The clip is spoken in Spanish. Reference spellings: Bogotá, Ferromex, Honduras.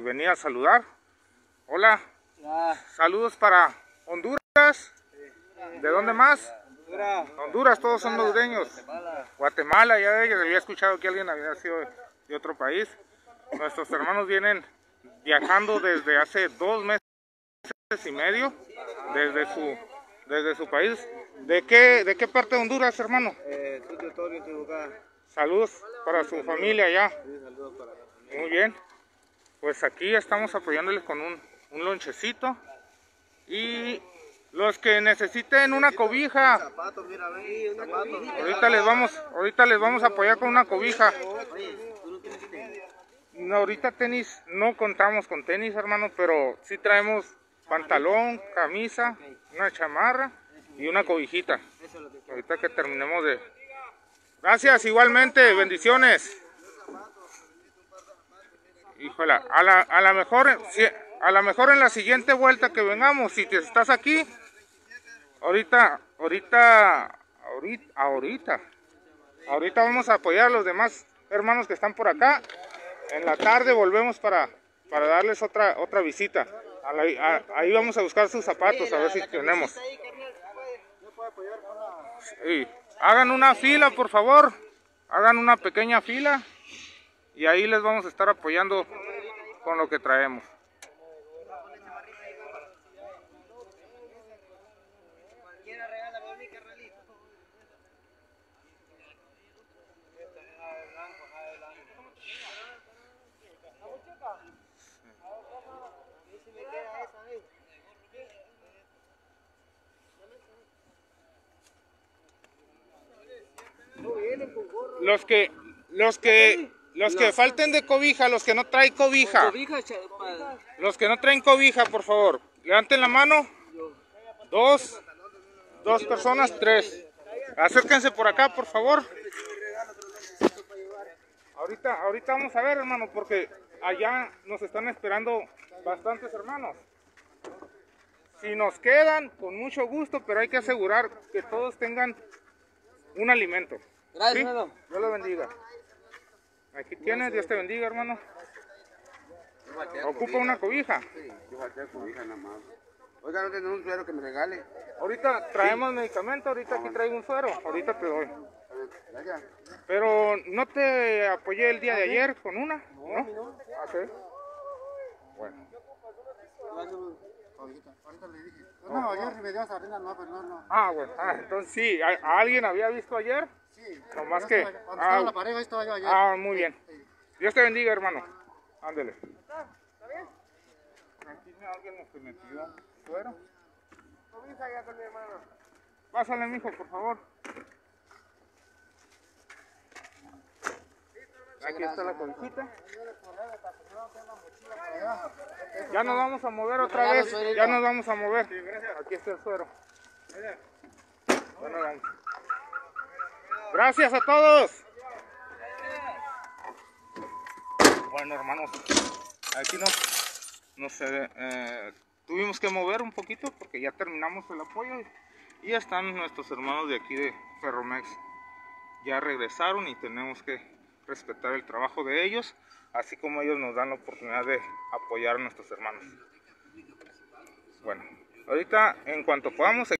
Venía a saludar. Hola. Hola. Saludos para Honduras. Sí. ¿De dónde más? Honduras. Honduras, todos son hondureños. Guatemala. Guatemala, ya había escuchado que alguien había sido de otro país. Nuestros hermanos vienen viajando desde hace 2 meses y medio desde su país. ¿De qué parte de Honduras, hermano? Saludos para su familia allá. Saludos para la familia. Muy bien. Pues aquí estamos apoyándoles con un lonchecito. Y los que necesiten una cobija, ahorita les vamos a apoyar con una cobija. No, ahorita tenis, no contamos con tenis, hermano, pero sí traemos pantalón, camisa, una chamarra y una cobijita. Ahorita que terminemos de... Gracias, igualmente, bendiciones. Híjole, a la mejor en la siguiente vuelta que vengamos, si te estás aquí, ahorita vamos a apoyar a los demás hermanos que están por acá. En la tarde volvemos para darles otra visita. Ahí vamos a buscar sus zapatos, a ver si tenemos. Sí. Hagan una fila, por favor, hagan una pequeña fila. Y ahí les vamos a estar apoyando con lo que traemos. Los que falten de cobija, los que no traen cobija. Los que no traen cobija, por favor. Levanten la mano. Dos personas, 3. Acérquense por acá, por favor. Ahorita vamos a ver, hermano, porque allá nos están esperando bastantes hermanos. Si nos quedan, con mucho gusto, pero hay que asegurar que todos tengan un alimento. Gracias, hermano. Dios los bendiga. Aquí tienes, Dios te bendiga, hermano. ¿Ocupa una cobija? Sí, yo falté cobija nada más. Oiga, ¿no tiene un suero que me regale? Ahorita traemos medicamento, ahorita aquí traigo un suero, ahorita te doy. Gracias. Pero no te apoyé el día de ayer con una, ¿no? No. Ah, sí. Bueno. Ahorita le dije. No, ayer me dio esa arena, no, pero no. Ah, bueno. Ah, entonces sí, ¿a alguien había visto ayer? Sí, no más que estaba en la pareja, estaba yo allá. Ah, muy bien. Dios te bendiga, hermano. Ándele. ¿Está bien? Aquí alguien nos metió suero. Comienza ya con mi hermano. Pásale, mijo, por favor. Aquí está la cobijita. Ya nos vamos a mover otra vez. Ya nos vamos a mover. Aquí está el suero. Bueno, vamos. Gracias a todos. Bueno, hermanos, aquí tuvimos que mover un poquito porque ya terminamos el apoyo y ya están nuestros hermanos de aquí de Ferromex. Ya regresaron y tenemos que respetar el trabajo de ellos, así como ellos nos dan la oportunidad de apoyar a nuestros hermanos. Bueno, ahorita en cuanto podamos...